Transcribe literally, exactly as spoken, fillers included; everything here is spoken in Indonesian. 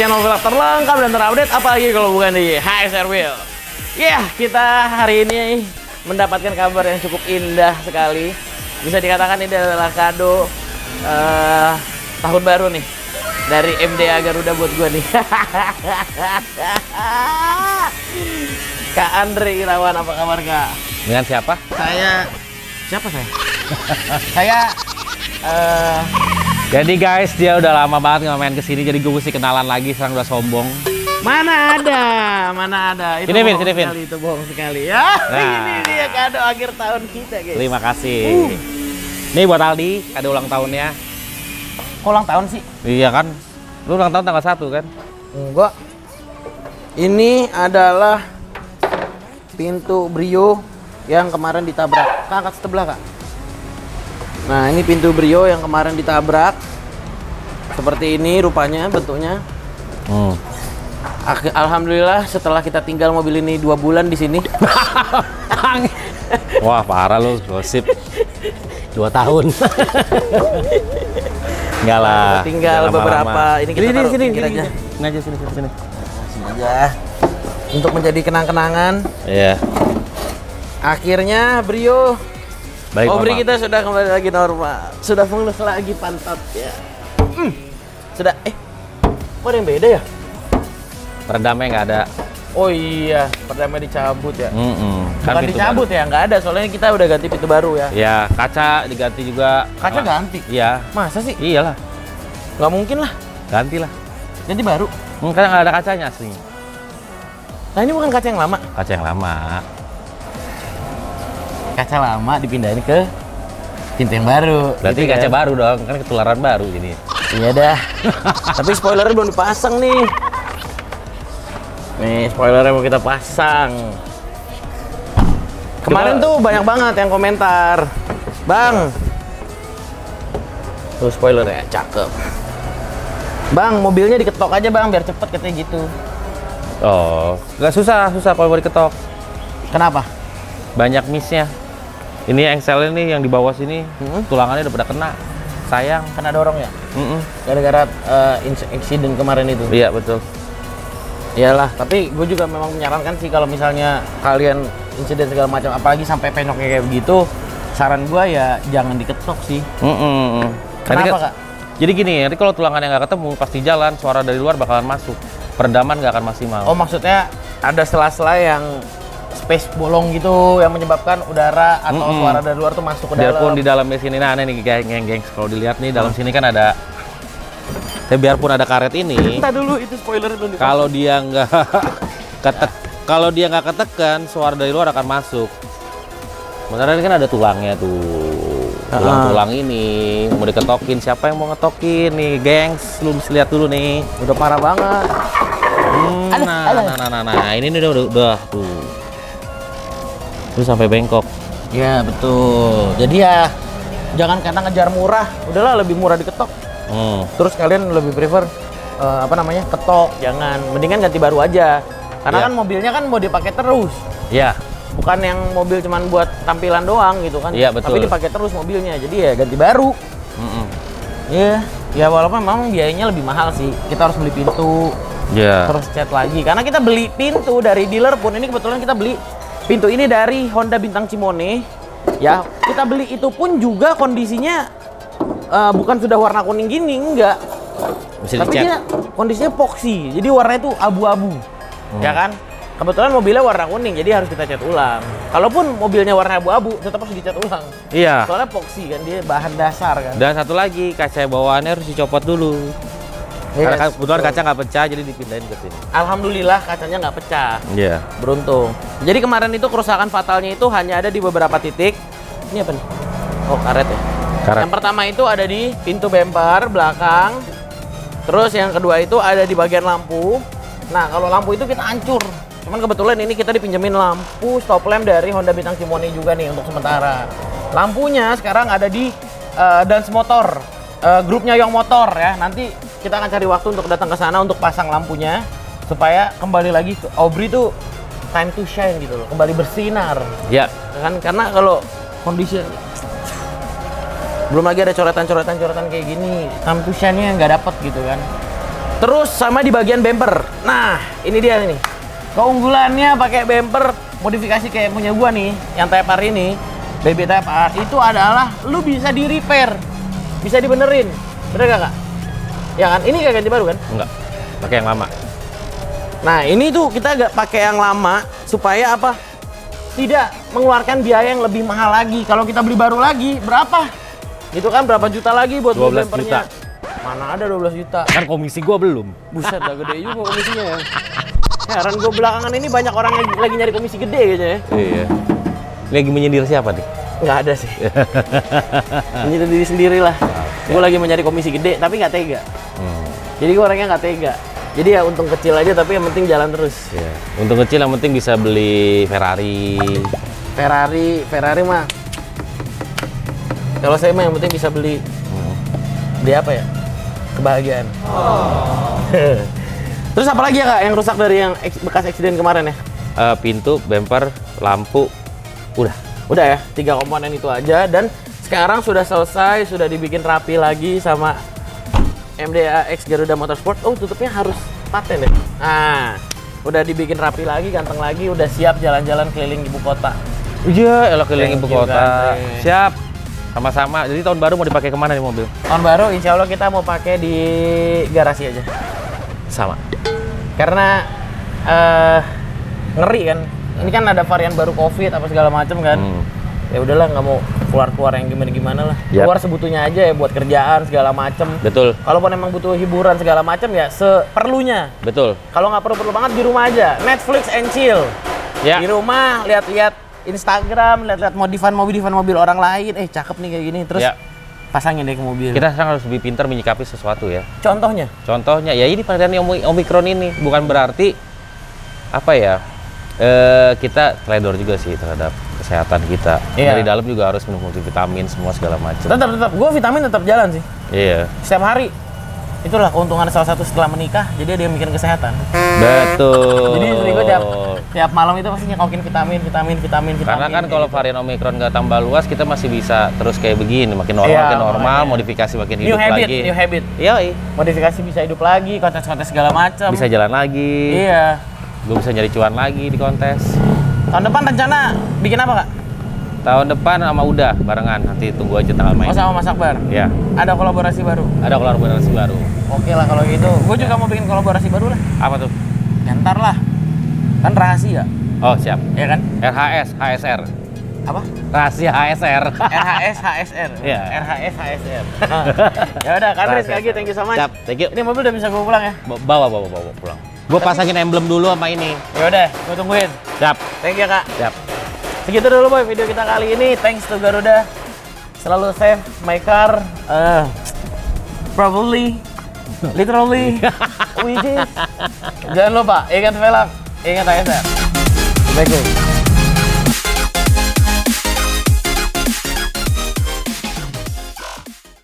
channel vlog terlengkap dan terupdate, apalagi kalau bukan di H S R Wheel. Ya, yeah, kita hari ini mendapatkan kabar yang cukup indah sekali. Bisa dikatakan ini adalah kado uh, tahun baru nih dari M D A X Garuda buat gue nih. Kak Andre Irawan, apa kabar Kak? Dengan siapa? Saya siapa saya? Saya uh... jadi guys, dia udah lama banget nggak main kesini, jadi gue mesti kenalan lagi. Sekarang udah sombong. Mana ada, mana ada. Itu sini, bohong sini, sekali, sini. Itu bohong sekali ya. Nah, ini dia kado akhir tahun kita guys. Terima kasih. Uh. Nih buat Aldi, kado ulang tahunnya. Kok ulang tahun sih? Iya kan, lu ulang tahun tanggal satu kan? Enggak. Ini adalah pintu Brio yang kemarin ditabrak. Kak, angkat sebelah Kak. Nah, ini pintu Brio yang kemarin ditabrak. Seperti ini rupanya bentuknya. Hmm. Alhamdulillah setelah kita tinggal mobil ini dua bulan di sini. Wah parah lu, gosip. Dua tahun. Enggak lah. Tinggal beberapa. Ini kita taruh di sini aja. Ini aja sini sini. Sini aja. Untuk menjadi kenang-kenangan. Iya. Akhirnya Brio. Baik, Obri normal. Kita sudah kembali lagi normal. Sudah mulus lagi pantatnya. Hmm. Sudah eh. Kok ada yang beda ya? Perdamnya nggak ada. Oh iya, perdamnya dicabut ya. Mm -mm. Kan bukan dicabut baru. Ya, nggak ada. Soalnya kita udah ganti pintu baru ya. Iya, kaca diganti juga. Kaca ganti? Iya. Masa sih? Iyalah. Nggak mungkin lah. Ganti lah. Ganti baru? Hmm, karena nggak ada kacanya aslinya. Nah ini bukan kaca yang lama? Kaca yang lama. Kaca lama dipindahin ke pintu yang baru. Berarti gitu, kaca kan? Baru dong, kan ketularan baru ini. Iya dah. Tapi spoilernya belum dipasang nih. Nih, spoilernya mau kita pasang. Kemarin kita... tuh banyak banget yang komentar. Bang. Tuh spoilernya, cakep. Bang, mobilnya diketok aja bang, biar cepet katanya gitu. Oh, nggak susah, susah kalau mau diketok. Kenapa? Banyak missnya. Ini engselnya nih yang di bawah sini, hmm? Tulangannya udah pada kena. Sayang. Kena dorong ya? Gara-gara mm -mm. uh, insiden kemarin itu? Iya, betul. Iyalah, tapi gue juga memang menyarankan sih kalau misalnya kalian insiden segala macam, apalagi sampai penoknya kayak begitu, saran gue ya jangan diketok sih. Mm -mm. Kenapa jadi, Kak? Jadi gini, nanti kalau tulangan yang nggak ketemu pasti jalan, suara dari luar bakalan masuk, peredaman nggak akan maksimal. Oh maksudnya ada sela-sela yang space bolong gitu yang menyebabkan udara atau mm -mm. suara dari luar tuh masuk ke dalam. Biarpun di dalamnya sini, nah aneh nih geng-geng, kalau dilihat nih dalam hmm. sini kan ada. Tapi biarpun ada karet ini, kita dulu itu spoiler belum. Kalau dia nggak ketek, kalau dia nggak ketekan, suara dari luar akan masuk. Sementara ini kan ada tulangnya tuh, tulang-tulang ini mau diketokin. Siapa yang mau ngetokin nih, gengs? Lu bisa lihat dulu nih, udah parah banget. Hmm, aduh, nah, aduh. nah, nah, nah, nah, ini udah, udah, udah tuh, terus sampai bengkok. Ya betul. Jadi ya jangan karena ngejar murah, udahlah lebih murah diketok. Hmm. Terus kalian lebih prefer uh, apa namanya ketok, jangan, mendingan ganti baru aja karena yeah. kan mobilnya kan mau dipakai terus ya yeah. bukan yang mobil cuman buat tampilan doang gitu kan yeah, betul. Tapi dipakai terus mobilnya, jadi ya ganti baru. Iya mm -mm. yeah. ya walaupun memang biayanya lebih mahal sih, kita harus beli pintu yeah. terus cat lagi karena kita beli pintu dari dealer pun. Ini kebetulan kita beli pintu ini dari Honda Bintang Cimone ya, kita beli itu pun juga kondisinya Uh, bukan sudah warna kuning gini, enggak. Bisa tapi dicek. Dia kondisinya epoxy, jadi warnanya tuh abu-abu, hmm. ya kan? Kebetulan mobilnya warna kuning, jadi harus kita cat ulang. Kalaupun mobilnya warna abu-abu, tetap harus dicat ulang. Iya. Soalnya epoxy kan, dia bahan dasar kan. Dan satu lagi, kaca bawaannya harus dicopot dulu. Yes, karena kebetulan kaca nggak pecah, jadi dipindahin ke sini. Alhamdulillah kacanya nggak pecah. Iya. Yeah. Beruntung. Jadi kemarin itu kerusakan fatalnya itu hanya ada di beberapa titik. Ini apa nih? Oh karet ya. Karet. Yang pertama itu ada di pintu bemper belakang. Terus yang kedua itu ada di bagian lampu. Nah kalau lampu itu kita hancur. Cuman kebetulan ini kita dipinjemin lampu stop lamp dari Honda Bintang Cimone juga nih untuk sementara. Lampunya sekarang ada di uh, Dance Motor, uh, grupnya Young Motor ya. Nanti kita akan cari waktu untuk datang ke sana untuk pasang lampunya supaya kembali lagi ke Obri tuh time to shine gitu loh, kembali bersinar. Ya. Kan karena kalau kondisi belum lagi ada coretan-coretan coretan kayak gini, tampilannya nggak dapet gitu kan. Terus sama di bagian bumper. Nah, ini dia nih. Keunggulannya pakai bumper modifikasi kayak punya gua nih, yang T P R ini, baby T P R itu adalah lu bisa di repair, bisa dibenerin, bener gak kak? Ya kan, ini gak ganti baru kan? Enggak, pakai yang lama. Nah, ini tuh kita gak pakai yang lama supaya apa? Tidak mengeluarkan biaya yang lebih mahal lagi. Kalau kita beli baru lagi, berapa? Itu kan berapa juta lagi buat beli bumpernya? dua belas juta. Mana ada dua belas juta? Kan komisi gua belum. Buset, dah gede juga komisinya ya. Heran gua belakangan ini banyak orang yang lagi nyari komisi gede kayaknya ya. Iya. Lagi menyindir siapa nih? Nggak ada sih. Menyindir diri sendiri lah. Okay. Gua lagi mencari komisi gede, tapi nggak tega. Hmm. Jadi gua orangnya nggak tega. Jadi ya untung kecil aja, tapi yang penting jalan terus. Iya. Untung kecil yang penting bisa beli Ferrari. Ferrari, Ferrari mah. Kalau saya mah yang penting bisa beli. Beli apa ya? Kebahagiaan. Oh. Terus apa lagi ya kak yang rusak dari yang bekas eksiden kemarin ya? Uh, pintu, bumper, lampu, udah. Udah ya, tiga komponen itu aja. Dan sekarang sudah selesai, sudah dibikin rapi lagi sama M D A X Garuda Motorsport. Oh, tutupnya harus paten deh. Nah, udah dibikin rapi lagi, ganteng lagi, udah siap jalan-jalan keliling ibu kota. Iya, elok keliling ibu kota. Siap. Sama-sama. Jadi tahun baru mau dipakai kemana nih mobil? Tahun baru insya Allah kita mau pakai di garasi aja. Sama. Karena uh, ngeri kan. Ini kan ada varian baru COVID apa segala macam kan. Hmm. Ya udahlah nggak mau keluar-keluar yang gimana-gimana lah. Yep. Keluar sebutunya aja ya buat kerjaan segala macam. Betul. Kalaupun emang butuh hiburan segala macam ya seperlunya. Betul. Kalau nggak perlu-perlu banget di rumah aja. Netflix and chill. Yep. Di rumah lihat-lihat Instagram, lihat-lihat modifan mobil-modifan mobil orang lain, eh cakep nih kayak gini, terus ya. Pasangin deh ke mobil. Kita sekarang harus lebih pintar menyikapi sesuatu ya. Contohnya? Contohnya, ya ini varian Omikron ini, bukan berarti apa ya, e, kita teledor juga sih terhadap kesehatan kita. Ya. Dari dalam juga harus minum multivitamin, semua segala macam. Tetap, tetap, gue vitamin tetap jalan sih. Iya. Setiap hari. Itulah keuntungan salah satu setelah menikah, jadi dia mikirin kesehatan. Betul. Jadi istri gue tiap, tiap malam itu pasti nyekokin vitamin, vitamin, vitamin, vitamin. Karena kan kalau varian Omikron nggak tambah luas, kita masih bisa terus kayak begini, makin normal, ya, makin normal, makanya. Modifikasi makin new hidup habit, lagi. New habit, new habit. Iya. Modifikasi bisa hidup lagi, kontes-kontes segala macam. Bisa jalan lagi. Iya. Gue bisa nyari cuan lagi di kontes. Tahun depan rencana bikin apa kak? Tahun depan sama udah barengan, nanti tunggu aja tanggal main. Oh sama Mas Akbar? Iya. Ada kolaborasi baru? Ada kolaborasi baru. Oke lah kalau gitu, gue juga mau bikin kolaborasi baru lah. Apa tuh? Ya, ntar lah, kan rahasia. Oh siap. Iya kan? R H S, H S R. Apa? Rahasia H S R. R H S, H S R. Iya. R H S, H S R. Ya udah, kan sekali lagi thank you so much. Siap, thank you. Ini mobil udah bisa gue pulang ya? Bawa, bawa, bawa pulang. Gue pasangin emblem dulu sama ini. Ya udah, gue tungguin. Siap. Thank you kak. Siap. Segitu dulu boy video kita kali ini. Thanks to Garuda, selalu save my car, uh, probably, literally, which is. Jangan lupa ingat velg, ingat H S R. Thank you.